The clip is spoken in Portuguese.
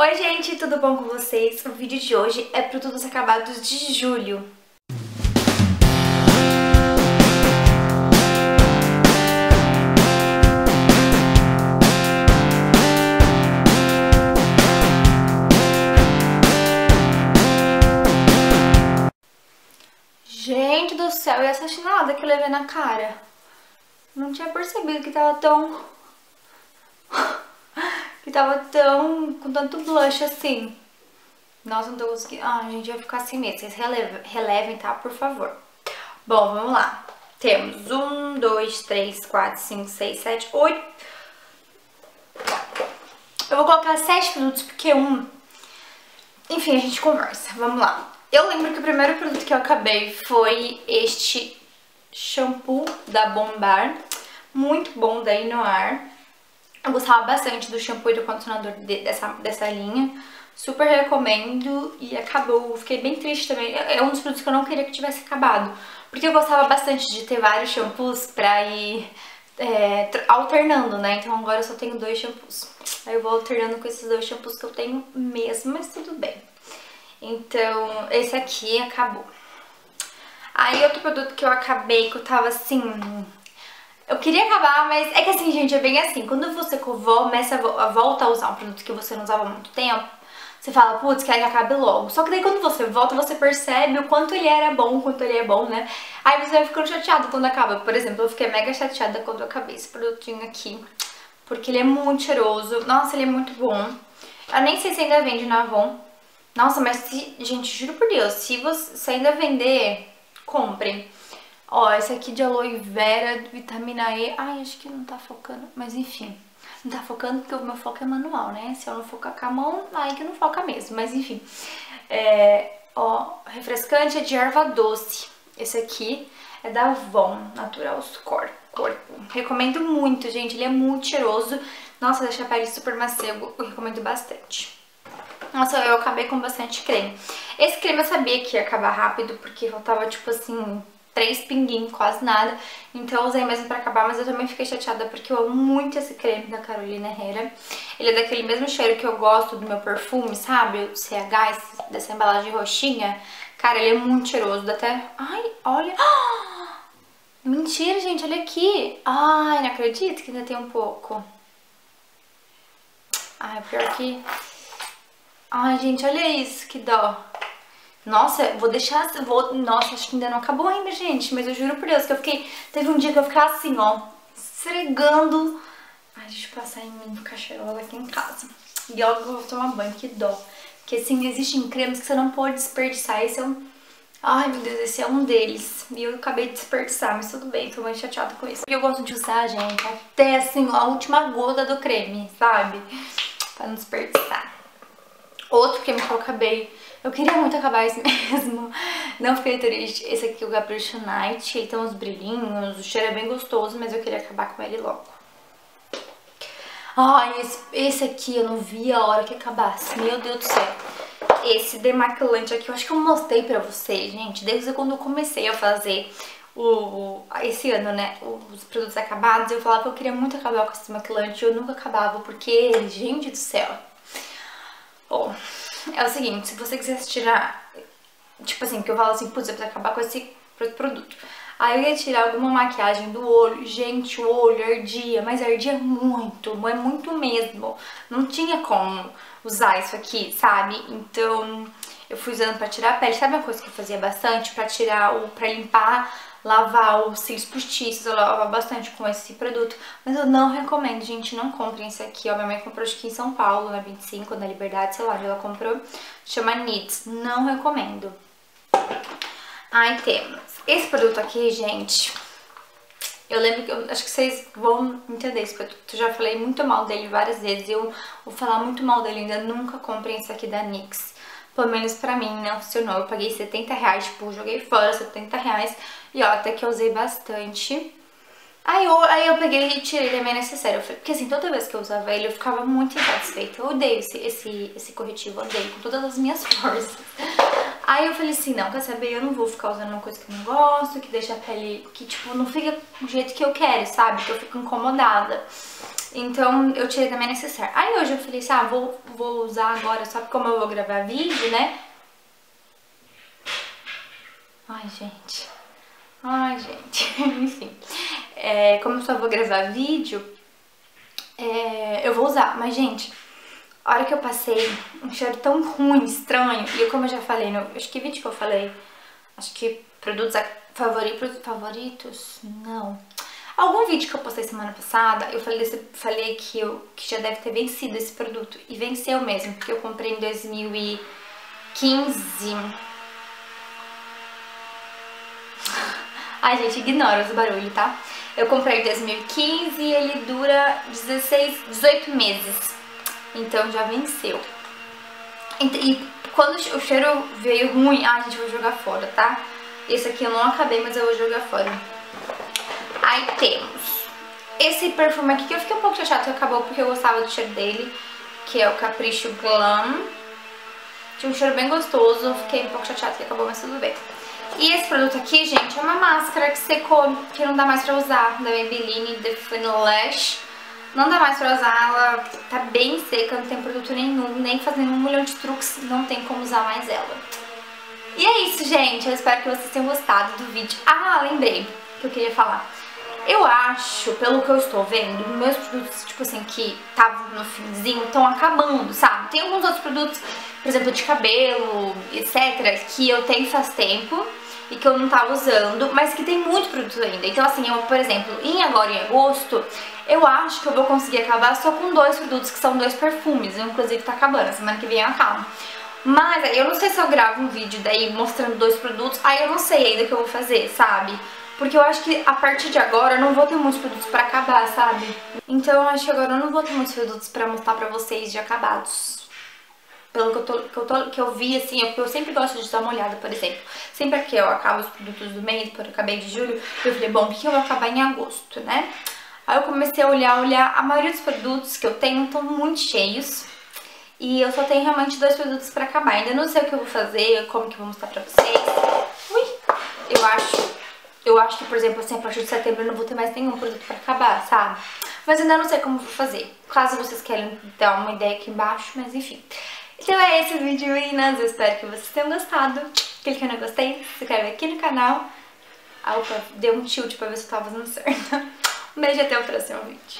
Oi gente, tudo bom com vocês? O vídeo de hoje é produtos acabados de julho. Gente do céu, e essa chinelada que eu levei na cara? Não tinha percebido que tava tão... E tava com tanto blush assim. Nossa, não tô conseguindo. Ah, gente, vai ficar assim mesmo. Vocês relevem, tá? Por favor. Bom, vamos lá. Temos 1, 2, 3, 4, 5, 6, 7, 8. Eu vou colocar 7 produtos porque enfim, a gente conversa. Vamos lá. Eu lembro que o primeiro produto que eu acabei foi este shampoo da Bombard. Muito bom, da Inoar. Eu gostava bastante do shampoo e do condicionador dessa linha. Super recomendo. E acabou. Fiquei bem triste também. É um dos produtos que eu não queria que tivesse acabado. Porque eu gostava bastante de ter vários shampoos pra ir alternando, né? Então agora eu só tenho 2 shampoos. Aí eu vou alternando com esses 2 shampoos que eu tenho mesmo, mas tudo bem. Então esse aqui acabou. Aí outro produto que eu acabei, que eu tava assim... Eu queria acabar, mas é que assim, gente, é bem assim. Quando você começa a volta a usar um produto que você não usava há muito tempo, você fala, putz, quer que acabe logo. Só que daí quando você volta, você percebe o quanto ele era bom, o quanto ele é bom, né? Aí você vai ficando chateado quando acaba. Por exemplo, eu fiquei mega chateada quando eu acabei esse produtinho aqui, porque ele é muito cheiroso. Nossa, ele é muito bom. Eu nem sei se ainda vende na Avon. Nossa, mas se... Gente, juro por Deus, se ainda vender, compre. Ó, esse aqui de aloe vera, vitamina E. Ai, acho que não tá focando, mas enfim. Não tá focando porque o meu foco é manual, né? Se eu não focar com a mão, aí que não foca mesmo, mas enfim. Ó, refrescante é de erva doce. Esse aqui é da Avon, Natural Score. Recomendo muito, gente. Ele é muito cheiroso. Nossa, deixa a pele super macia. Eu recomendo bastante. Nossa, eu acabei com bastante creme. Esse creme eu sabia que ia acabar rápido, porque faltava, tipo assim... 3 pinguinhos, quase nada. Então eu usei mesmo pra acabar, mas eu também fiquei chateada porque eu amo muito esse creme da Carolina Herrera. Ele é daquele mesmo cheiro que eu gosto do meu perfume, sabe? O CH, dessa embalagem roxinha. Cara, ele é muito cheiroso, dá até... Ai, olha... Ah! Mentira, gente, olha aqui. Ai, não acredito que ainda tem um pouco. Ai, pior que... Ai, gente, olha isso, que dó. Nossa, nossa, acho que ainda não acabou ainda, gente. Mas eu juro por Deus que eu fiquei... Teve um dia que eu ficava assim, ó, esfregando. Ai, deixa eu passar em mim, ficar cheirosa aqui em casa. E logo eu vou tomar banho, que dó. Porque, assim, existem cremes que você não pode desperdiçar. Esse é um... Ai, meu Deus, esse é um deles. E eu acabei de desperdiçar, mas tudo bem, tô muito chateada com isso. Porque eu gosto de usar, gente, até, assim, a última gota do creme, sabe? Pra não desperdiçar. Outro creme que eu acabei... Eu queria muito acabar esse mesmo, não fiquei triste. Esse aqui é o Capricho Night, ele tem uns brilhinhos, o cheiro é bem gostoso, mas eu queria acabar com ele logo. Ai, esse aqui eu não vi a hora que acabasse, meu Deus do céu. Esse demaquilante aqui, eu acho que eu mostrei pra vocês, gente, desde quando eu comecei a fazer esse ano, né, os produtos acabados. Eu falava que eu queria muito acabar com esse demaquilante e eu nunca acabava, porque, gente do céu... Bom... É o seguinte, se você quiser tirar, tipo assim, que eu falo assim, putz, eu preciso acabar com esse produto. Aí eu ia tirar alguma maquiagem do olho, gente, o olho ardia, mas ardia muito, é muito mesmo. Não tinha como usar isso aqui, sabe? Então eu fui usando pra tirar a pele, sabe uma coisa que eu fazia bastante? Pra tirar, pra limpar, lavar os cílios postiços, eu lavava bastante com esse produto. Mas eu não recomendo, gente, não comprem esse aqui, ó. Minha mãe comprou, acho que em São Paulo, na 25, na Liberdade, sei lá, ela comprou. Chama NYX, não recomendo. Aí temos esse produto aqui, gente. Eu lembro que, acho que vocês vão entender esse produto. Eu já falei muito mal dele várias vezes, eu vou falar muito mal dele ainda. Nunca comprem esse aqui da NYX. Pelo menos pra mim não funcionou. Eu paguei 70 reais, tipo, joguei fora 70 reais. E ó, até que eu usei bastante. Aí eu peguei e tirei da minha necessária. Porque assim, toda vez que eu usava ele, eu ficava muito insatisfeita. Eu odeio esse corretivo, eu odeio com todas as minhas forças. Aí eu falei assim, não, quer saber? Eu não vou ficar usando uma coisa que eu não gosto, que deixa a pele, que tipo, não fica do jeito que eu quero, sabe? Que eu fico incomodada. Então eu tirei da minha necessaire. Aí hoje eu falei assim, ah, vou usar agora, só porque como eu vou gravar vídeo, né? Ai, gente. Enfim. Como eu só vou gravar vídeo, eu vou usar. Mas, gente, a hora que eu passei, um cheiro tão ruim, estranho. E como eu já falei, no, acho que vídeo que eu falei, acho que produtos favoritos, não. Algum vídeo que eu postei semana passada, eu falei, que já deve ter vencido esse produto. E venceu mesmo, porque eu comprei em 2015. Ai, gente, ignora os barulhos, tá? Eu comprei em 2015 e ele dura 18 meses. Então já venceu. E quando o cheiro veio ruim... Ah, gente, eu vou jogar fora, tá? Esse aqui eu não acabei, mas eu vou jogar fora. Aí temos esse perfume aqui, que eu fiquei um pouco chateada que acabou, porque eu gostava do cheiro dele, que é o Capricho Glam. Tinha um cheiro bem gostoso, eu fiquei um pouco chateada que acabou, mas tudo bem. E esse produto aqui, gente, é uma máscara que secou, que não dá mais pra usar, da Maybelline The Fan Lash. Não dá mais pra usar, ela tá bem seca, não tem produto nenhum, nem fazendo um milhão de truques, não tem como usar mais ela. E é isso, gente, eu espero que vocês tenham gostado do vídeo. Ah, lembrei que eu queria falar. Eu acho, pelo que eu estou vendo, meus produtos, tipo assim, que estavam no finzinho, estão acabando, sabe? Tem alguns outros produtos, por exemplo, de cabelo, etc, que eu tenho faz tempo e que eu não tava usando, mas que tem muito produto ainda. Então, assim, eu, por exemplo, em agosto, eu acho que eu vou conseguir acabar só com 2 produtos, que são 2 perfumes. Eu, inclusive, tá acabando, semana que vem eu acabo. Mas aí eu não sei se eu gravo um vídeo daí mostrando 2 produtos, aí eu não sei ainda o que eu vou fazer, sabe? Porque eu acho que a partir de agora eu não vou ter muitos produtos pra acabar, sabe? Então eu acho que agora eu não vou ter muitos produtos pra mostrar pra vocês de acabados. Pelo que eu vi, assim, eu sempre gosto de dar uma olhada, por exemplo. Sempre que eu acabo os produtos do mês, quando eu acabei de julho, eu falei, bom, o que eu vou acabar em agosto, né? Aí eu comecei a olhar, a maioria dos produtos que eu tenho estão muito cheios. E eu só tenho realmente 2 produtos pra acabar. Ainda não sei o que eu vou fazer, como que eu vou mostrar pra vocês. Ui! Eu acho que, por exemplo, assim, a partir de setembro eu não vou ter mais nenhum produto pra acabar, sabe? Mas ainda não sei como eu vou fazer. Caso vocês querem dar uma ideia aqui embaixo, mas enfim. Então é esse o vídeo, meninas. Eu espero que vocês tenham gostado. Clica no gostei, se inscreve aqui no canal. Ah, opa, deu um tilt pra ver se eu tava fazendo certo. Um beijo e até o próximo vídeo.